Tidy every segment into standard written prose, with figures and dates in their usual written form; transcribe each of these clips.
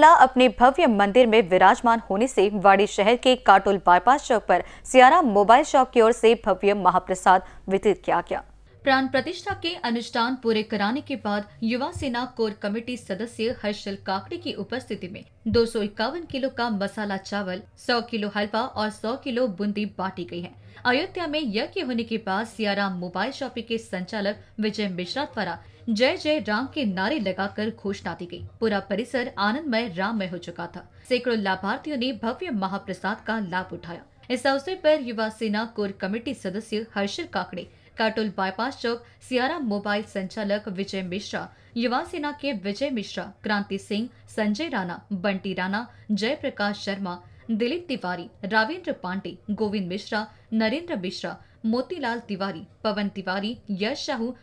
रामलला अपने भव्य मंदिर में विराजमान होने से वाड़ी शहर के काटोल बाईपास चौक पर सियाराम मोबाइल शॉप की ओर से भव्य महाप्रसाद वितरित किया गया। प्राण प्रतिष्ठा के अनुष्ठान पूरे कराने के बाद युवा सेना कोर कमेटी सदस्य हर्षल काकड़े की उपस्थिति में 251 किलो का मसाला चावल, 100 किलो हलवा और 100 किलो बूंदी बांटी गई है। अयोध्या में यज्ञ होने के बाद सियाराम मोबाइल शॉपिंग के संचालक विजय मिश्रा द्वारा जय जय राम के नारे लगाकर घोषणा दी गई। पूरा परिसर आनंदमय राममय हो चुका था। सैकड़ों लाभार्थियों ने भव्य महाप्रसाद का लाभ उठाया। इस अवसर पर युवा सेना कोर कमेटी सदस्य हर्षल काकड़े, काटोल बाईपास चौक सियाराम मोबाइल संचालक विजय मिश्रा, युवा सेना के विजय मिश्रा, क्रांति सिंह, संजय राणा, बंटी राणा, जयप्रकाश शर्मा, दिलीप तिवारी, राविंद्र पांडे, गोविंद मिश्रा, नरेंद्र मिश्रा, मोतीलाल तिवारी, पवन तिवारी, यश शाहू।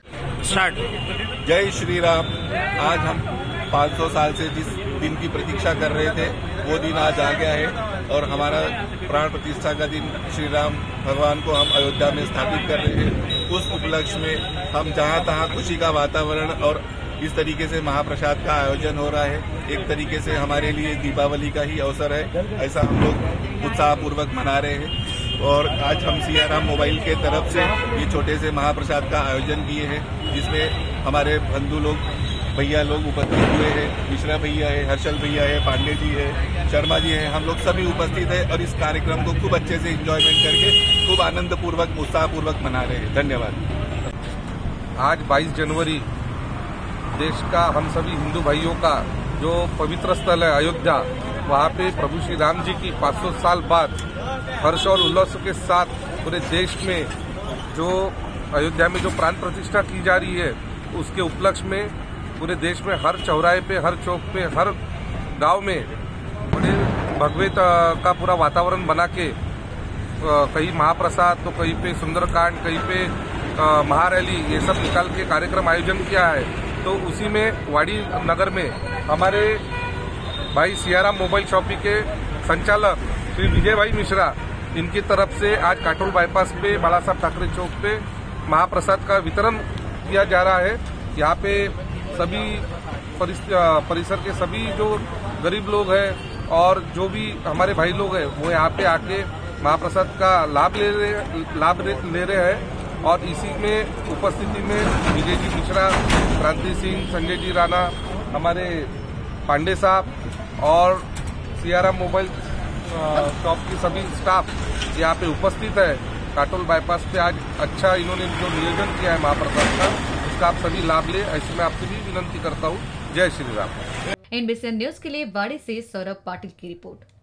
जय श्री राम। आज हम 500 साल से जिस दिन की प्रतीक्षा कर रहे थे वो दिन आज आ गया है और हमारा प्राण प्रतिष्ठा का दिन श्री राम भगवान को हम अयोध्या में स्थापित कर रहे हैं। उस उपलक्ष्य में हम जहाँ तहाँ खुशी का वातावरण और इस तरीके से महाप्रसाद का आयोजन हो रहा है। एक तरीके से हमारे लिए दीपावली का ही अवसर है, ऐसा हम लोग उत्साहपूर्वक मना रहे हैं। और आज हम सियाराम मोबाइल के तरफ से ये छोटे से महाप्रसाद का आयोजन किए हैं, जिसमें हमारे बंधु लोग, भैया लोग उपस्थित हुए हैं। मिश्रा भैया है, हर्षल भैया है, पांडे जी है, शर्मा जी है, हम लोग सभी उपस्थित हैं और इस कार्यक्रम को खूब अच्छे से एंजॉयमेंट करके खूब आनंदपूर्वक उत्साहपूर्वक मना रहे हैं। धन्यवाद। आज 22 जनवरी देश का, हम सभी हिंदू भाइयों का जो पवित्र स्थल है अयोध्या, वहाँ पे प्रभु श्री राम जी की 500 साल बाद हर्ष और उल्लास के साथ पूरे देश में जो अयोध्या में जो प्राण प्रतिष्ठा की जा रही है, उसके उपलक्ष्य में पूरे देश में हर चौराहे पे, हर चौक पे, हर गांव में पूरे भगवत का पूरा वातावरण बना के कहीं महाप्रसाद तो कहीं पे सुंदरकांड, कहीं पे महारैली, ये सब निकाल के कार्यक्रम आयोजन किया है। तो उसी में वाड़ी नगर में हमारे भाई सियाराम मोबाइल शॉपिंग के संचालक श्री विजय भाई मिश्रा, इनकी तरफ से आज काटोल बाईपास पे बाला साहब ठाकरे चौक पे महाप्रसाद का वितरण किया जा रहा है। यहाँ पे सभी परिसर के सभी जो गरीब लोग हैं और जो भी हमारे भाई लोग हैं, वो यहाँ पे आके महाप्रसाद का लाभ ले रहे हैं। और इसी में उपस्थिति में विजय जी मिश्रा, क्रांति सिंह, संजय जी राणा, हमारे पांडे साहब और सियाराम मोबाइल शॉप की सभी स्टाफ यहाँ पे उपस्थित है। काटोल बाईपास पे आज अच्छा इन्होंने जो नियोजन किया है महाप्रसाद का, उसका आप सभी लाभ ले, ऐसे मैं आपसे भी विनती करता हूँ। जय श्री राम। INBCN न्यूज के लिए वाड़ी से सौरभ पाटिल की रिपोर्ट।